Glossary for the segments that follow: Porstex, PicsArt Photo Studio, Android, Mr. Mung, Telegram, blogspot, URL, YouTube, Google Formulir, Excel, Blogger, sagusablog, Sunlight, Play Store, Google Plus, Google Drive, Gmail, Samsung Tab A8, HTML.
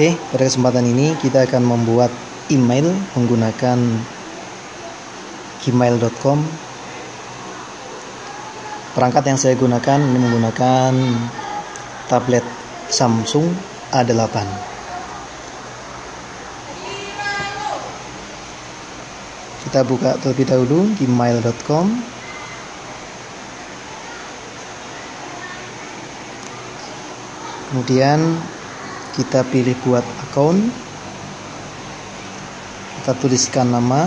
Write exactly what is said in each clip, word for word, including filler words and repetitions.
Oke, pada kesempatan ini kita akan membuat email menggunakan gmail dot com. Perangkat yang saya gunakan ini menggunakan tablet Samsung A delapan. Kita buka terlebih dahulu gmail dot com. Kemudian kita pilih buat akun. Kita tuliskan nama.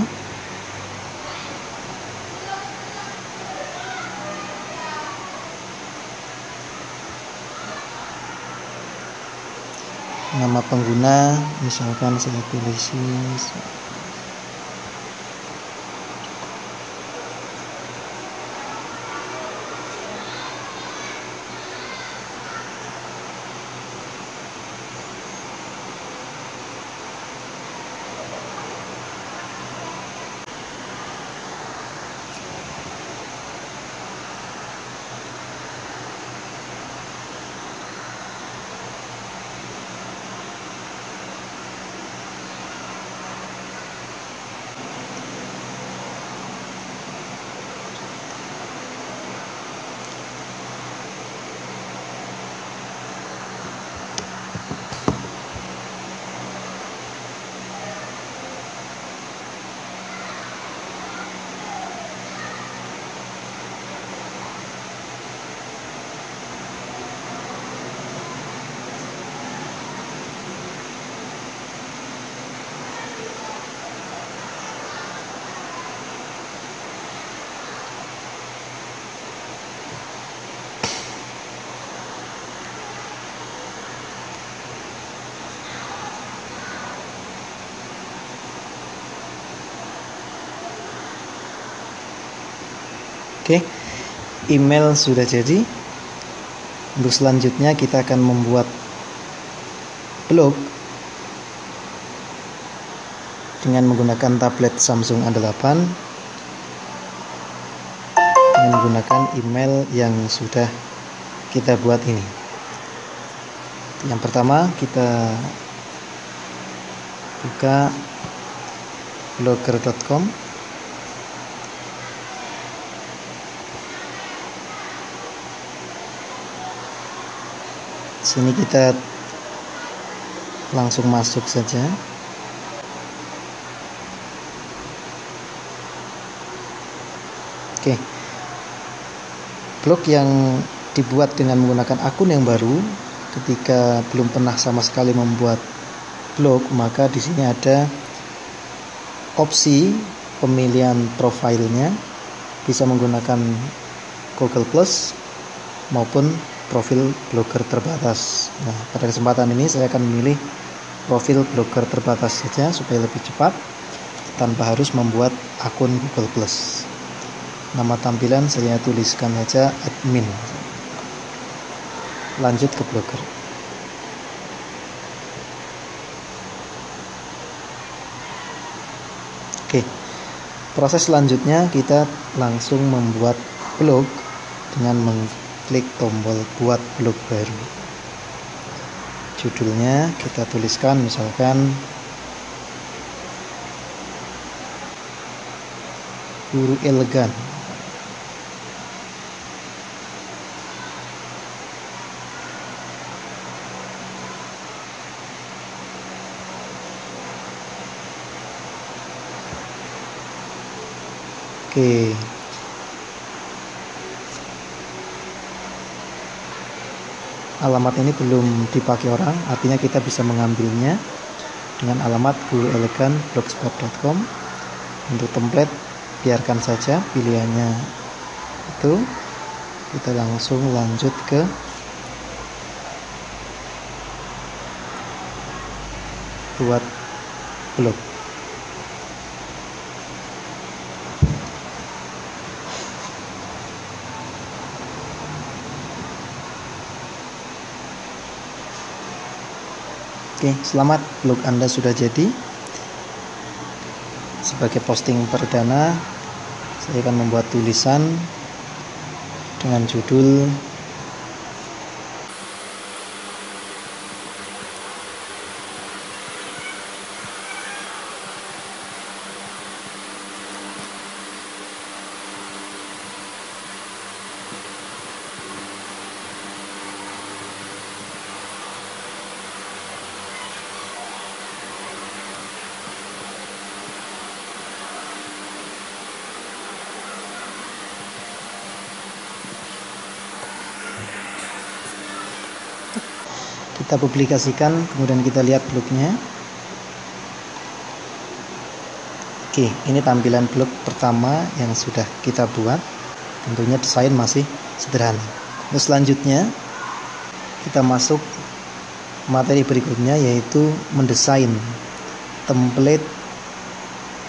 Nama pengguna, misalkan saya pilih sini. Oke, email sudah jadi. Untuk selanjutnya kita akan membuat blog dengan menggunakan tablet Samsung A delapan dengan menggunakan email yang sudah kita buat ini. Yang pertama kita buka blogger dot com. Sini kita langsung masuk saja. Oke, blog yang dibuat dengan menggunakan akun yang baru, ketika belum pernah sama sekali membuat blog, maka di sini ada opsi pemilihan profilnya, bisa menggunakan Google Plus maupun profil blogger terbatas. Nah, pada kesempatan ini saya akan memilih profil blogger terbatas saja supaya lebih cepat tanpa harus membuat akun Google Plus. Nama tampilan saya tuliskan saja admin. Lanjut ke blogger. Oke. Proses selanjutnya kita langsung membuat blog dengan meng klik tombol buat blog baru. Judulnya kita tuliskan misalkan guru elegan. Oke, alamat ini belum dipakai orang, artinya kita bisa mengambilnya dengan alamat guru elegan blogspot dot com. Untuk template biarkan saja pilihannya itu. Kita langsung lanjut ke buat blog. Oke, selamat, blog Anda sudah jadi. Sebagai posting perdana, saya akan membuat tulisan dengan judul kita publikasikan, kemudian kita lihat blognya. Oke, ini tampilan blog pertama yang sudah kita buat. Tentunya desain masih sederhana. Terus selanjutnya kita masuk materi berikutnya, yaitu mendesain template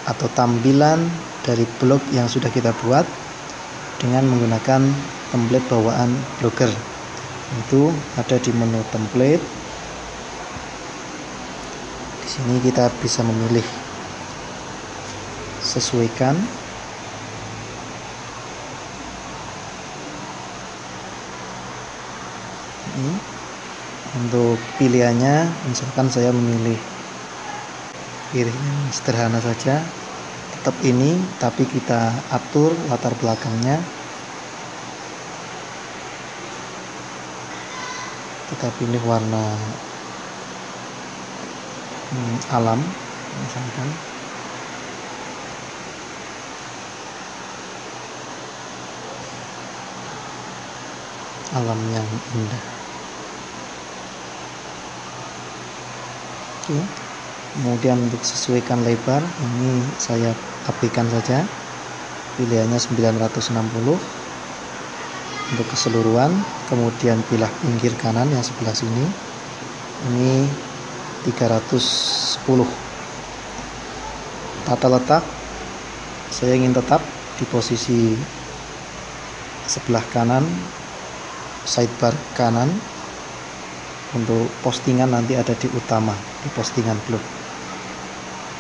atau tampilan dari blog yang sudah kita buat dengan menggunakan template bawaan Blogger. Itu ada di menu template. Di sini kita bisa memilih sesuaikan. Ini untuk pilihannya, misalkan saya memilih pilihan sederhana saja, tetap ini, tapi kita atur latar belakangnya. Kita pilih warna hmm, alam, misalkan. Alam yang indah. Oke. Kemudian untuk sesuaikan lebar, ini saya abaikan saja. Pilihannya sembilan ratus enam puluh untuk keseluruhan. Kemudian pilah pinggir kanan yang sebelah sini, ini tiga ratus sepuluh. Tata letak saya ingin tetap di posisi sebelah kanan, sidebar kanan. Untuk postingan nanti ada di utama, di postingan blog.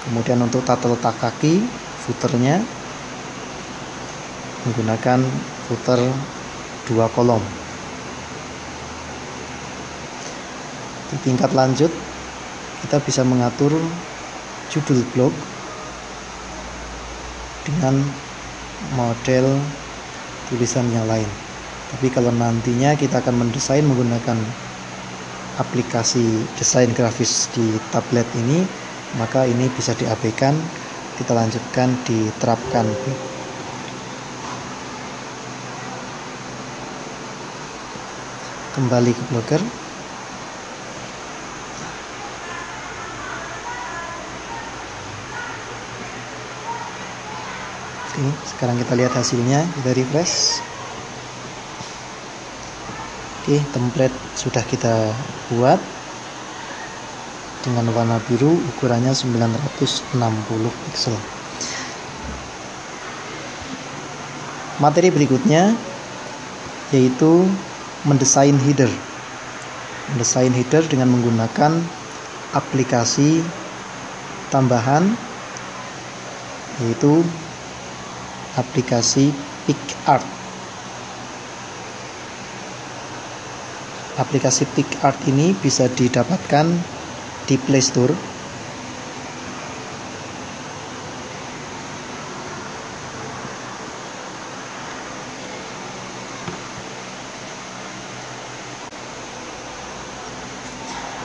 Kemudian untuk tata letak kaki, footernya menggunakan footer dua kolom. Di tingkat lanjut kita bisa mengatur judul blog dengan model tulisan yang lain. Tapi kalau nantinya kita akan mendesain menggunakan aplikasi desain grafis di tablet ini, maka ini bisa diabaikan. Kita lanjutkan diterapkan. Kembali ke Blogger. Oke, sekarang kita lihat hasilnya, kita refresh. Oke, template sudah kita buat dengan warna biru, ukurannya sembilan ratus enam puluh pixel. Materi berikutnya yaitu mendesain header. Mendesain header dengan menggunakan aplikasi tambahan, yaitu aplikasi PicsArt. Aplikasi PicsArt ini bisa didapatkan di Play Store.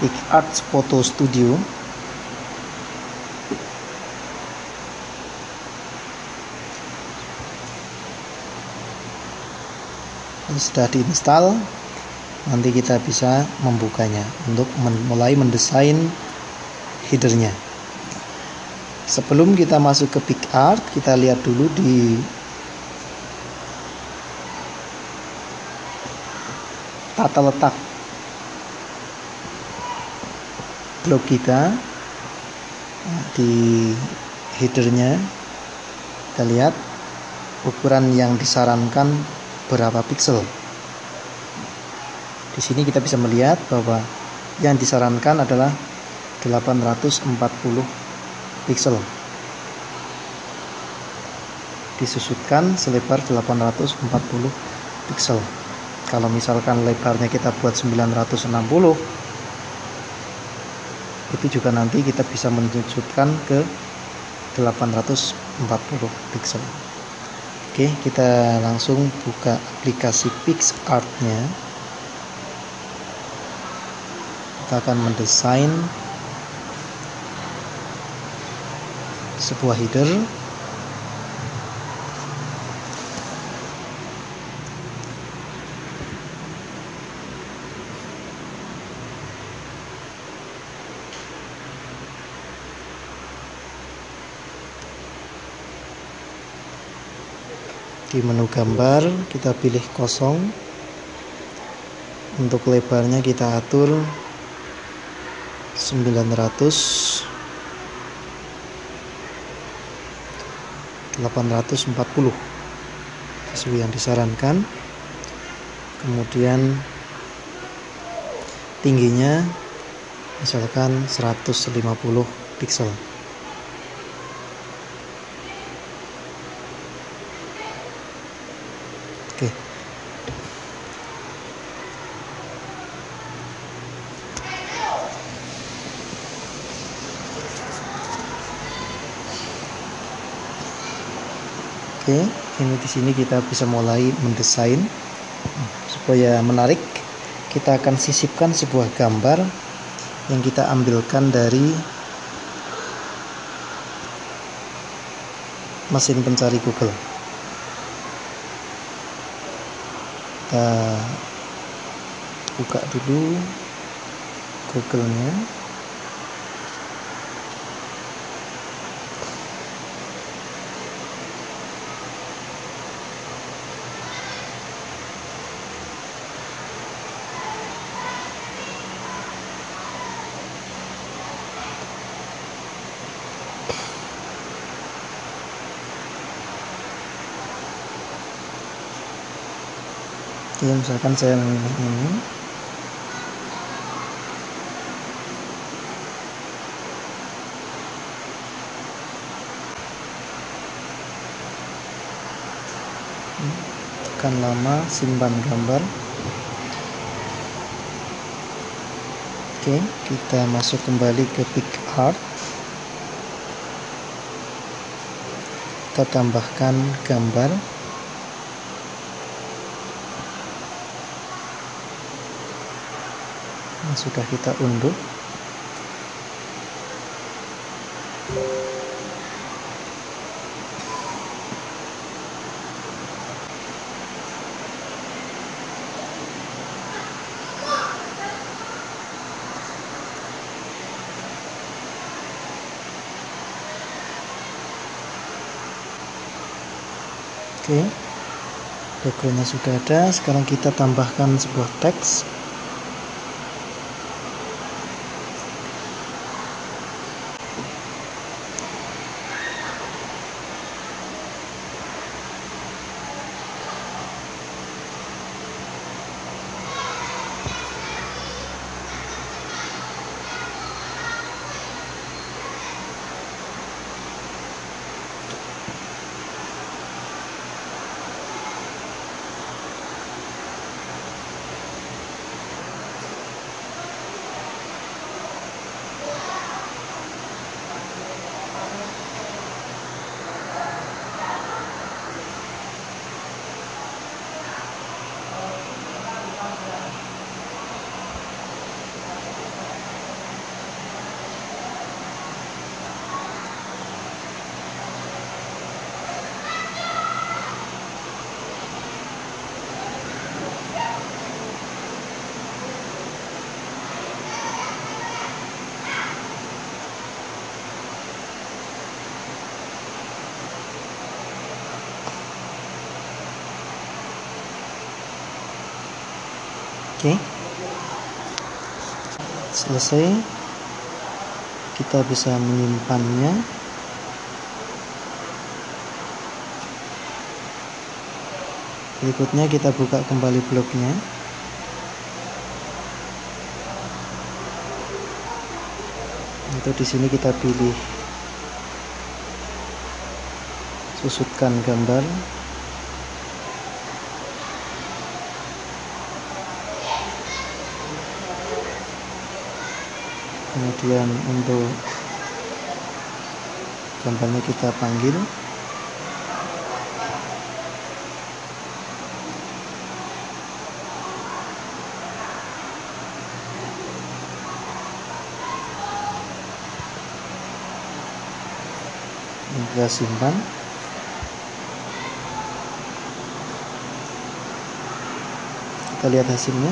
PicsArt Photo Studio. Ini sudah diinstal. Nanti kita bisa membukanya untuk mulai mendesain headernya. Sebelum kita masuk ke PicsArt, kita lihat dulu di tata letak blog kita. Di headernya kita lihat ukuran yang disarankan berapa piksel. Di sini kita bisa melihat bahwa yang disarankan adalah delapan ratus empat puluh pixel. Disusutkan selebar delapan ratus empat puluh pixel. Kalau misalkan lebarnya kita buat sembilan ratus enam puluh, itu juga nanti kita bisa menyusutkan ke delapan ratus empat puluh pixel. Oke, kita langsung buka aplikasi PicsArt-nya. Kita akan mendesain sebuah header. Di menu gambar kita pilih kosong. Untuk lebarnya kita atur sembilan ratus, delapan ratus empat puluh sesuai yang disarankan. Kemudian tingginya misalkan seratus lima puluh pixel. Oke. Oke, ini di sini kita bisa mulai mendesain. Supaya menarik, kita akan sisipkan sebuah gambar yang kita ambilkan dari mesin pencari Google. Kita buka dulu Google-nya. Oke, misalkan saya memilih ini. Tekan lama, simpan gambar. Oke, kita masuk kembali ke PicsArt. Kita tambahkan gambar. Sudah kita unduh. Oke, backgroundnya sudah ada. Sekarang kita tambahkan sebuah teks. Oke, selesai. Kita bisa menyimpannya. Berikutnya kita buka kembali blognya. Untuk di sini kita pilih susutkan gambar. Kemudian untuk gambarnya kita panggil. Ini kita simpan. Kita lihat hasilnya.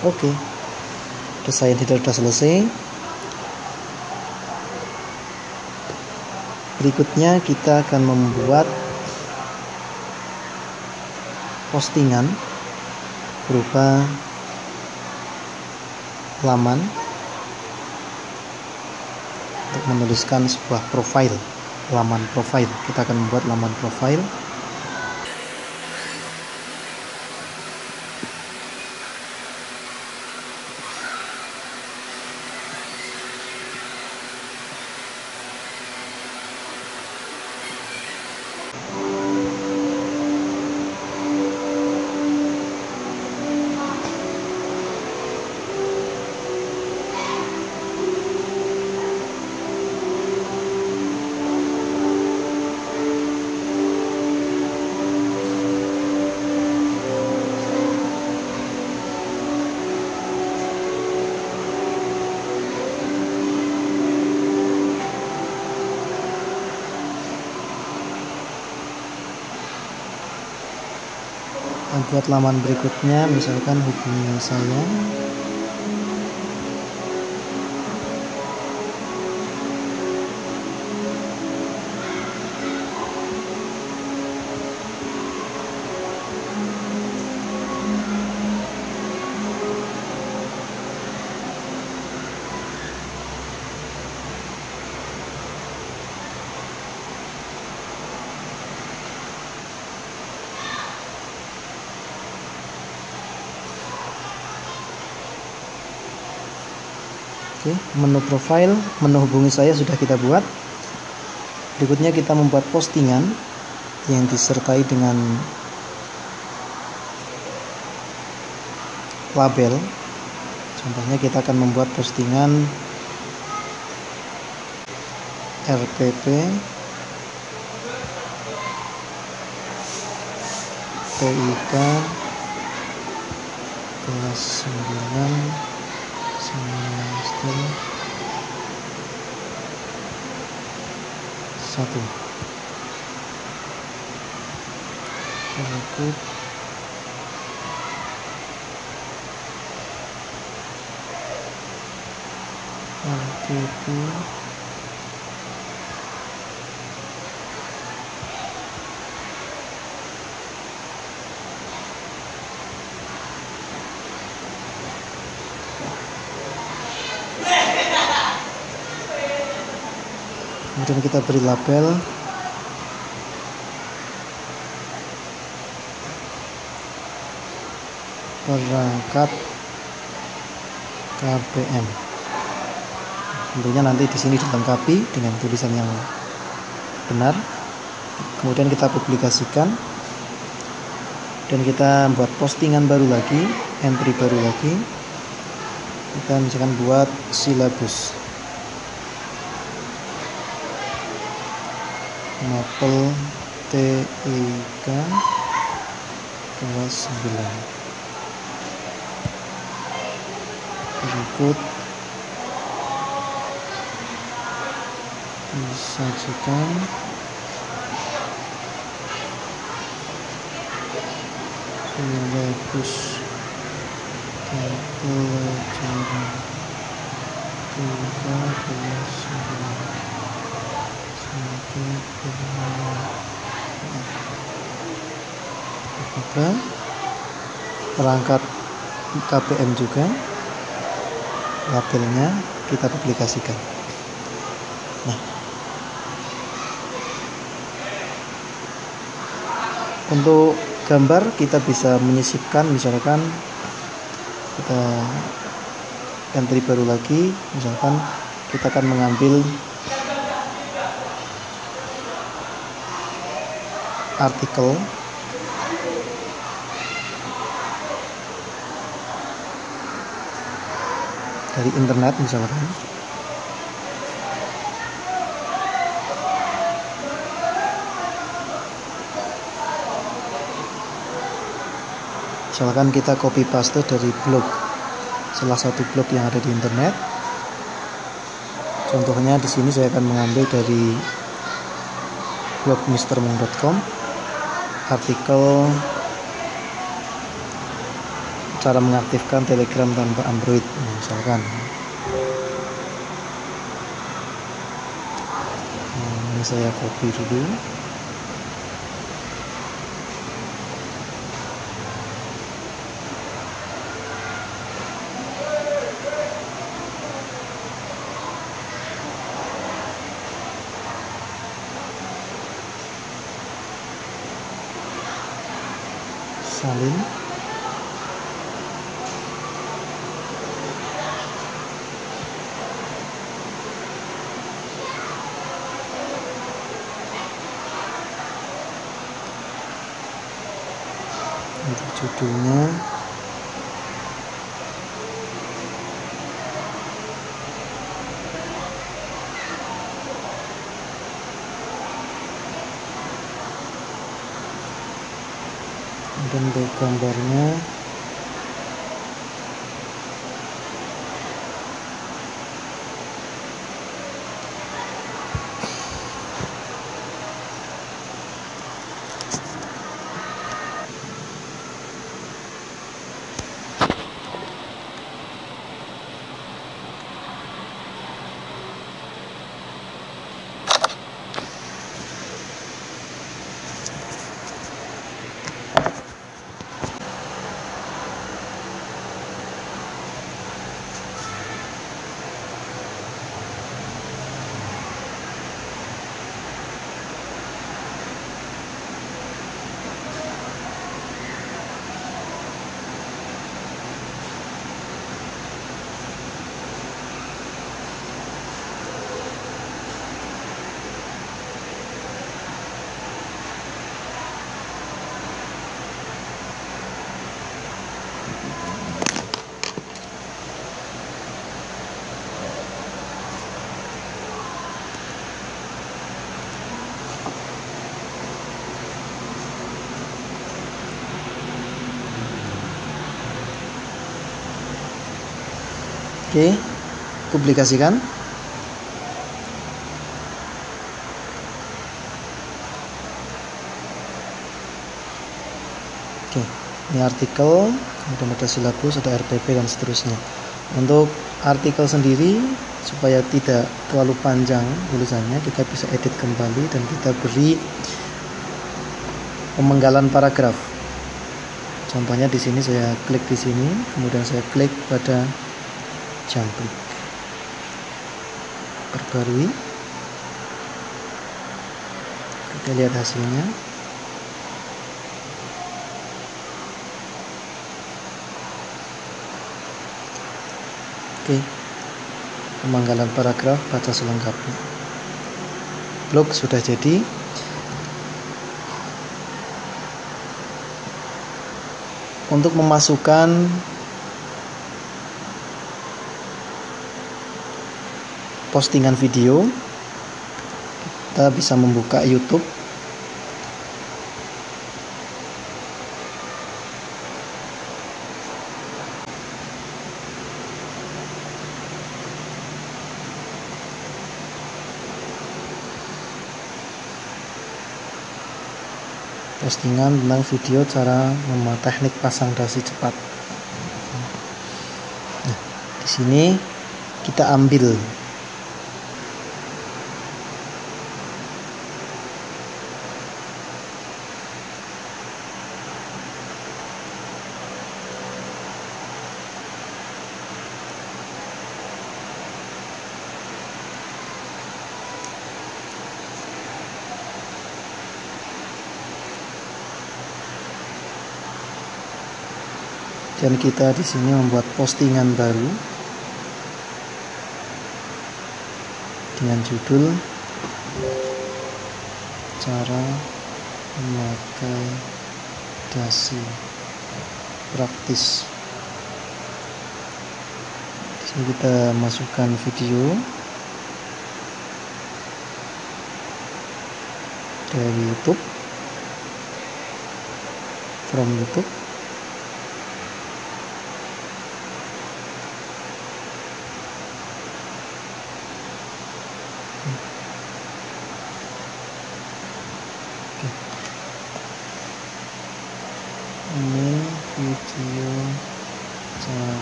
Oke, okay. Desain kita sudah selesai. Berikutnya kita akan membuat postingan berupa laman untuk menuliskan sebuah profil, laman profil. Kita akan membuat laman profil. Buat laman berikutnya, misalkan hubungi saya. Oke, menu profile, menu hubungi saya sudah kita buat. Berikutnya kita membuat postingan yang disertai dengan label. Contohnya kita akan membuat postingan R T P T I K kelas sembilan semester satu berikut R T P kemudian kita beri label perangkat K B M. Tentunya nanti di sini dilengkapi dengan tulisan yang benar. Kemudian kita publikasikan dan kita buat postingan baru lagi, entry baru lagi. Kita misalkan buat silabus mapel T I K kelas sembilan berikut disajikan silabus pelajaran tingkat kelas sembilan. Maka perangkat K P M juga labelnya kita publikasikan. Nah, untuk gambar kita bisa menyisipkan, misalkan kita entry baru lagi, misalkan kita akan mengambil artikel dari internet misalkan. Misalkan kita copy paste dari blog, salah satu blog yang ada di internet. Contohnya di sini saya akan mengambil dari blog mister mung dot com. Artikel cara mengaktifkan Telegram tanpa Android misalkan. ini saya copy dulu. Salin. Untuk judulnya dan untuk gambarnya oke, publikasikan. Oke, ini artikel, kemudian ada silabus, ada R P P dan seterusnya. Untuk artikel sendiri supaya tidak terlalu panjang tulisannya, kita bisa edit kembali dan kita beri pemenggalan paragraf. Contohnya di sini saya klik di sini, kemudian saya klik pada cantik, perbarui, kita lihat hasilnya. Oke, pemanggalan paragraf, baca selengkapnya. Blog sudah jadi. Untuk memasukkan postingan video, kita bisa membuka YouTube, postingan tentang video cara memakai teknik pasang dasi cepat. Nah, di sini kita ambil dan kita di sini membuat postingan baru dengan judul cara memakai dasi praktis. Di sini kita masukkan video dari YouTube, from YouTube. Ini video cara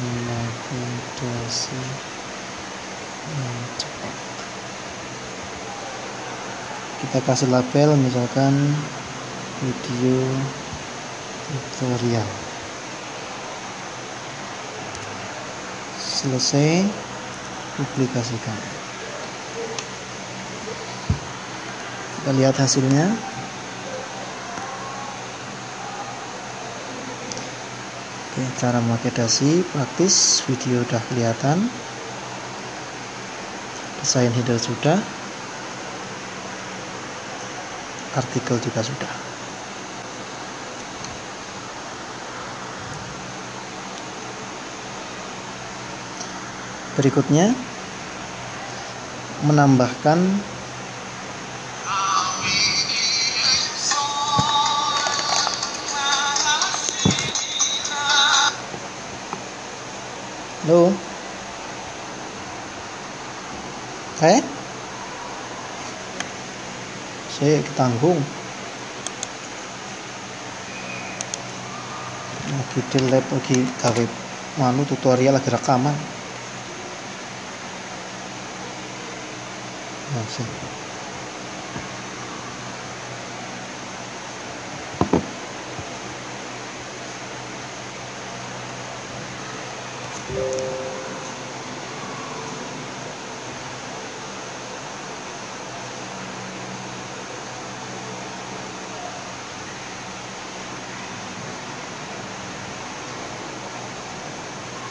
memakai dasi yang cepat. kita kasih label misalkan video tutorial. Selesai, publikasikan. Kita lihat hasilnya. Oke, cara memakai dasi praktis, video udah kelihatan, desain header sudah, artikel juga sudah. Berikutnya menambahkan Halo. Eh? Saya ketanggung. Lagi di lab lagi gawe manu tutorial lagi rekaman. Langsung.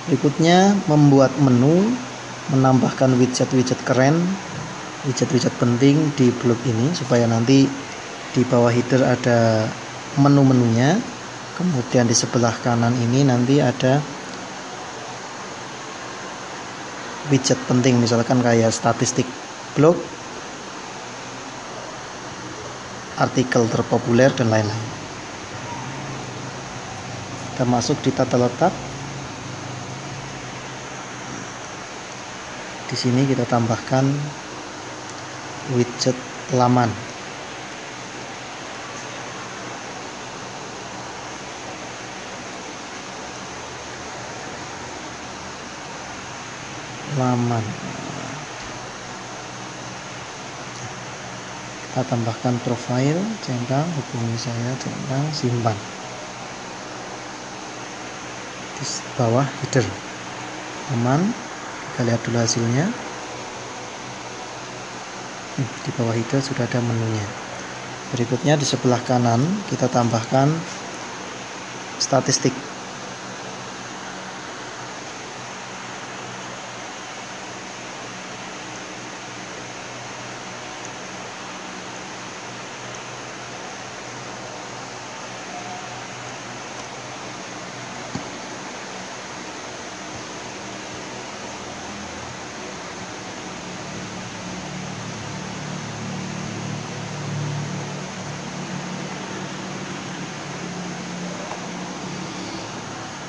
Berikutnya membuat menu, menambahkan widget-widget keren, widget-widget penting di blog ini supaya nanti di bawah header ada menu-menunya, kemudian di sebelah kanan ini nanti ada widget penting misalkan kayak statistik blog, artikel terpopuler dan lain-lain. Kita masuk di tata letak. Di sini kita tambahkan widget laman. Laman. Kita tambahkan profil, centang, hubungi saya, centang, simpan. Di bawah header laman. Kita lihat dulu hasilnya. hmm, Di bawah itu sudah ada menunya. Berikutnya di sebelah kanan kita tambahkan statistik.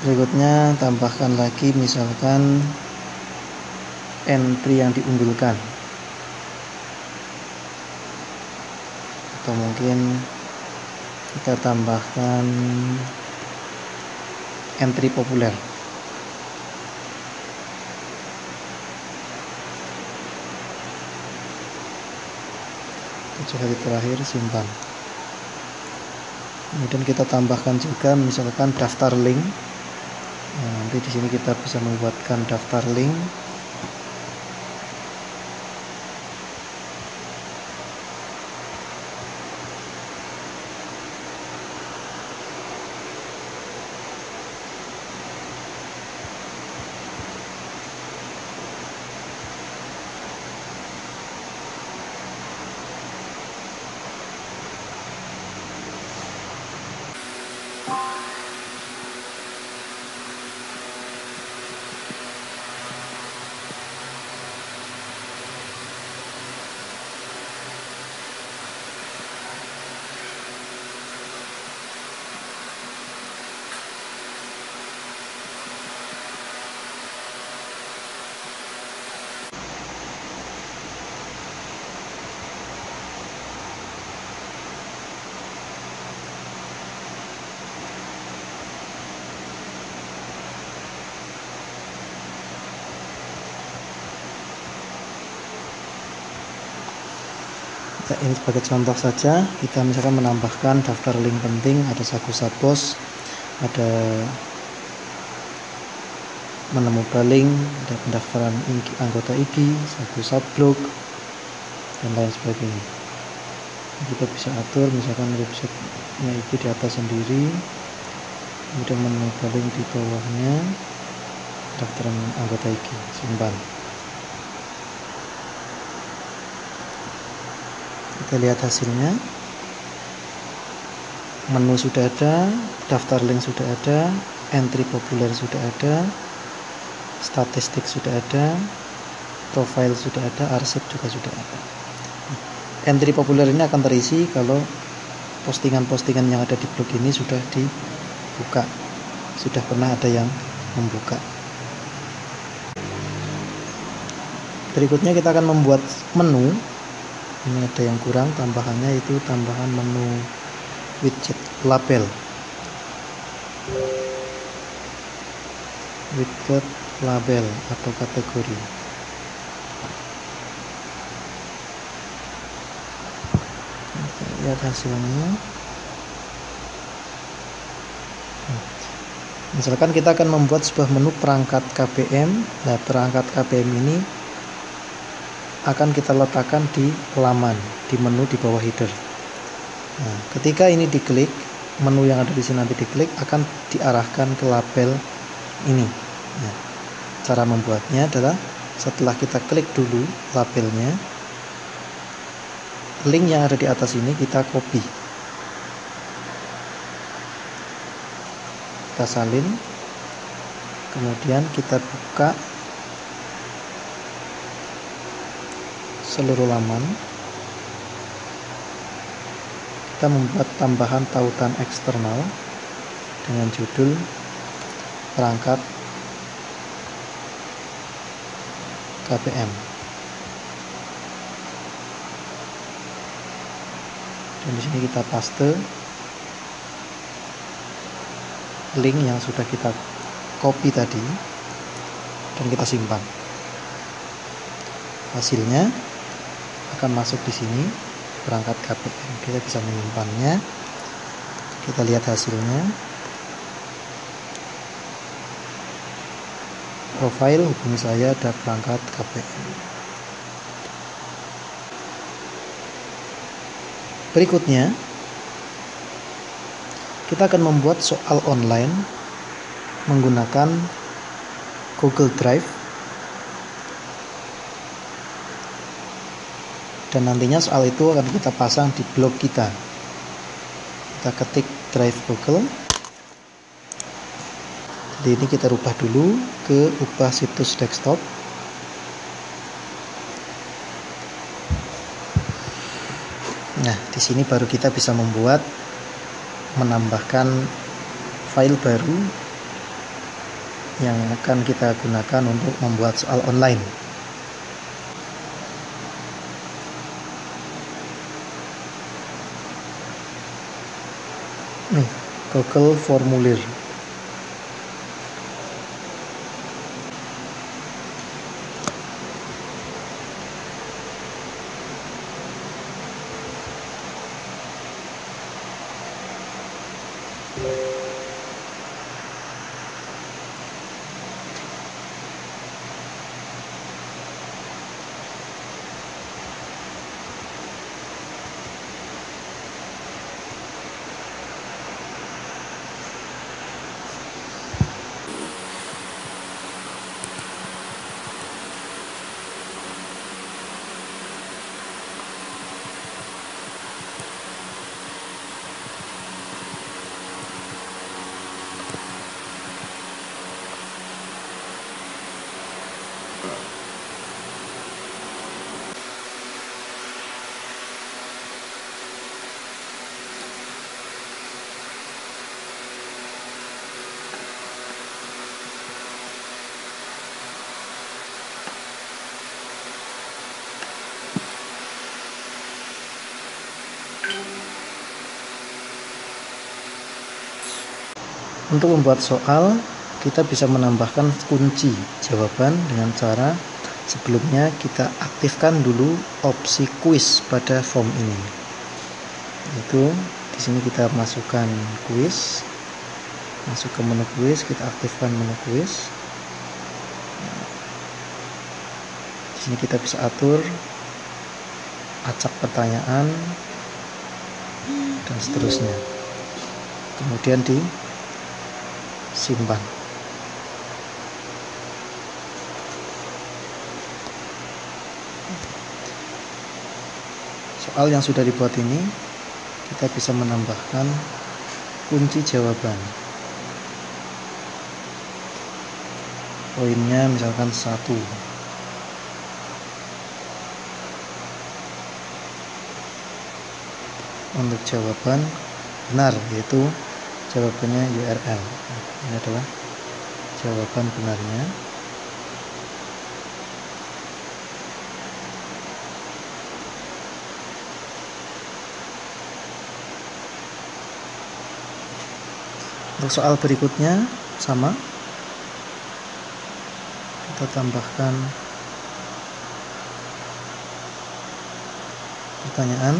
Berikutnya tambahkan lagi misalkan entry yang diunggulkan atau mungkin kita tambahkan entry populer. Tujuh hari terakhir, simpan. Kemudian kita tambahkan juga misalkan daftar link. Nah, nanti di sini kita bisa membuatkan daftar link. ini sebagai contoh saja, kita misalkan menambahkan daftar link penting, ada sakusa post, ada menemukan link, ada pendaftaran anggota I G, sakusa blog, dan lain sebagainya. Kita bisa atur misalkan websitenya I G di atas sendiri, kemudian menemukan link di bawahnya, pendaftaran anggota I G, simpan. Kita lihat hasilnya, menu sudah ada, daftar link sudah ada, entry populer sudah ada, statistik sudah ada, profile sudah ada, arsip juga sudah ada. Entry populer ini akan terisi kalau postingan-postingan yang ada di blog ini sudah dibuka, sudah pernah ada yang membuka. Berikutnya kita akan membuat menu. Ini ada yang kurang, tambahannya itu tambahan menu widget label, widget label atau kategori. Kita lihat hasilnya. Misalkan kita akan membuat sebuah menu perangkat K P M. Nah, perangkat K P M ini akan kita letakkan di laman, di menu di bawah header. Nah, ketika ini diklik, menu yang ada di sini nanti diklik akan diarahkan ke label ini. Nah, cara membuatnya adalah setelah kita klik dulu labelnya, link yang ada di atas ini kita copy, kita salin, kemudian kita buka seluruh laman. Kita membuat tambahan tautan eksternal dengan judul perangkat K P M, dan di sini kita paste link yang sudah kita copy tadi dan kita simpan. Hasilnya akan masuk di sini perangkat K P M. Kita bisa menyimpannya. Kita lihat hasilnya. Profil hubungi saya, ada perangkat K P M. Berikutnya kita akan membuat soal online menggunakan Google Drive. Dan nantinya soal itu akan kita pasang di blog kita. Kita ketik Drive Google. Jadi ini kita rubah dulu ke ubah situs desktop. Nah, di sini baru kita bisa membuat, menambahkan file baru yang akan kita gunakan untuk membuat soal online. Nih, Google Formulir. Untuk membuat soal, kita bisa menambahkan kunci jawaban dengan cara Sebelumnya kita aktifkan dulu opsi quiz pada form ini. Itu di sini kita masukkan quiz, masuk ke menu quiz, kita aktifkan menu quiz. Di sini kita bisa atur acak pertanyaan dan seterusnya. Kemudian disimpan. Soal yang sudah dibuat ini kita bisa menambahkan kunci jawaban. Poinnya misalkan satu. Untuk jawaban benar, yaitu jawabannya U R L. Ini adalah jawaban benarnya. Untuk soal berikutnya sama, kita tambahkan pertanyaan.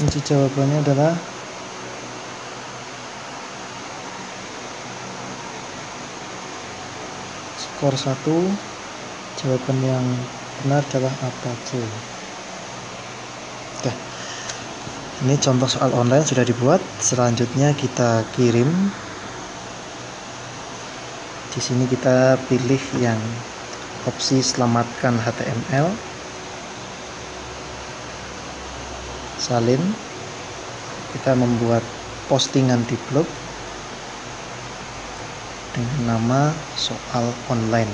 Kunci jawabannya adalah skor satu. Jawaban yang benar adalah apa C. Oke. Ini contoh soal online sudah dibuat. Selanjutnya kita kirim. Di sini kita pilih yang opsi selamatkan H T M L. Salin, kita membuat postingan di blog dengan nama soal online,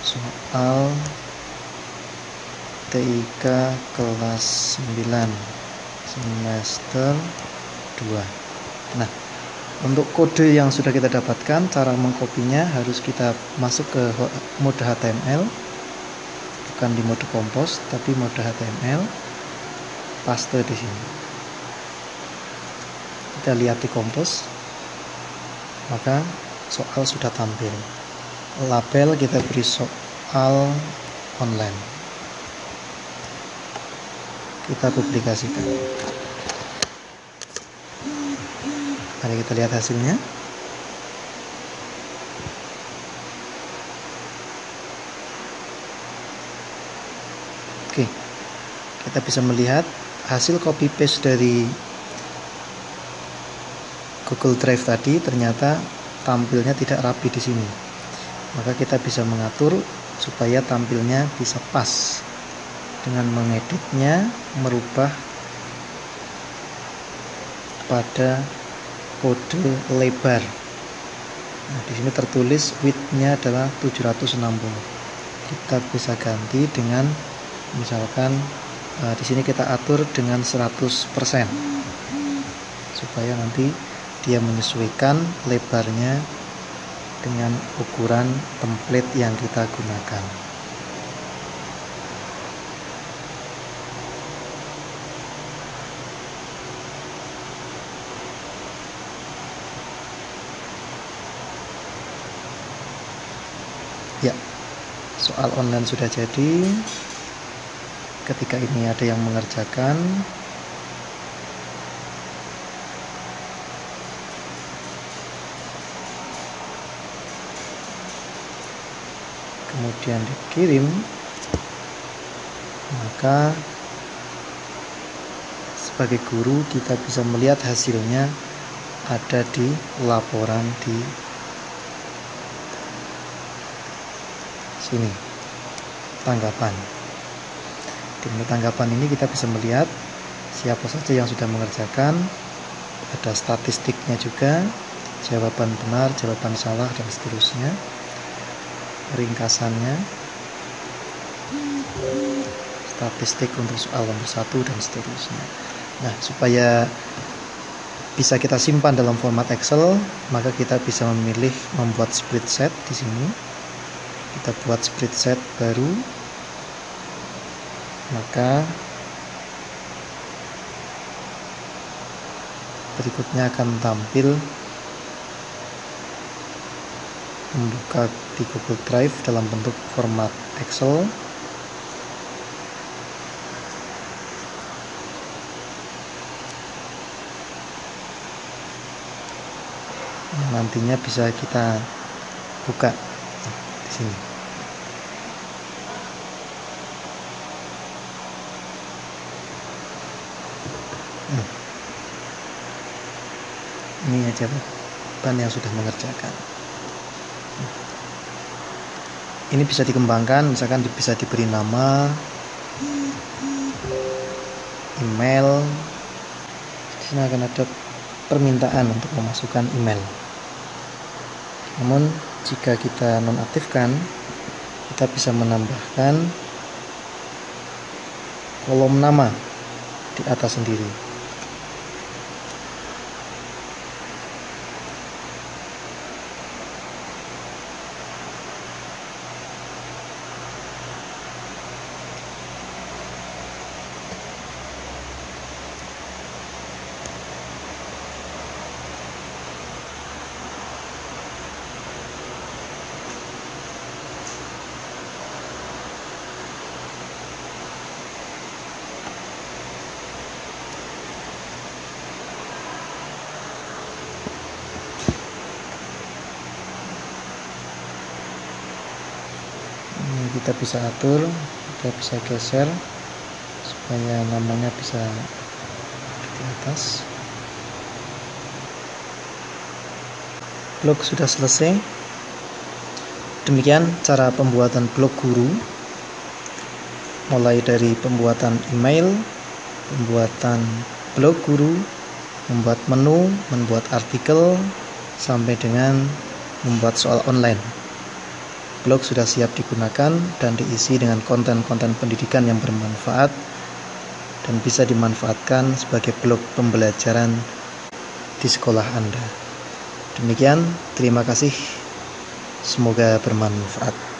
soal T I K kelas sembilan semester dua. Nah, untuk kode yang sudah kita dapatkan, cara mengkopinya harus kita masuk ke mode H T M L, bukan di mode kompos tapi mode H T M L. Paste di sini. Kita lihat di kompos, maka soal sudah tampil. Label kita beri soal online. Kita publikasikan. Mari kita lihat hasilnya. Oke, kita bisa melihat hasil copy paste dari Google Drive tadi ternyata tampilnya tidak rapi di sini. Maka kita bisa mengatur supaya tampilnya bisa pas dengan mengeditnya, merubah pada kode lebar. Nah, di sini tertulis width-nya adalah tujuh ratus enam puluh. Kita bisa ganti dengan misalkan Uh, di sini kita atur dengan seratus persen supaya nanti dia menyesuaikan lebarnya dengan ukuran template yang kita gunakan. Ya, soal online sudah jadi. Ketika ini ada yang mengerjakan, kemudian dikirim, maka sebagai guru kita bisa melihat hasilnya ada di laporan di sini, tanggapan. Di tanggapan ini kita bisa melihat siapa saja yang sudah mengerjakan, ada statistiknya juga, jawaban benar, jawaban salah, dan seterusnya, ringkasannya, statistik untuk soal nomor satu, dan seterusnya. Nah, supaya bisa kita simpan dalam format Excel, maka kita bisa memilih membuat spreadsheet di sini. Kita buat spreadsheet baru, maka berikutnya akan tampil membuka di Google Drive dalam bentuk format Excel. Nantinya bisa kita buka di sini. Nah, ini aja jawaban yang sudah mengerjakan. Nah, ini bisa dikembangkan, misalkan bisa diberi nama, email. Di sini akan ada permintaan untuk memasukkan email. Namun jika kita nonaktifkan, kita bisa menambahkan kolom nama di atas sendiri. Kita bisa atur, kita bisa geser supaya namanya bisa di atas. Blog sudah selesai. Demikian cara pembuatan blog guru, mulai dari pembuatan email, pembuatan blog guru, membuat menu, membuat artikel, sampai dengan membuat soal online. Blog sudah siap digunakan dan diisi dengan konten-konten pendidikan yang bermanfaat dan bisa dimanfaatkan sebagai blog pembelajaran di sekolah Anda. Demikian, terima kasih. Semoga bermanfaat.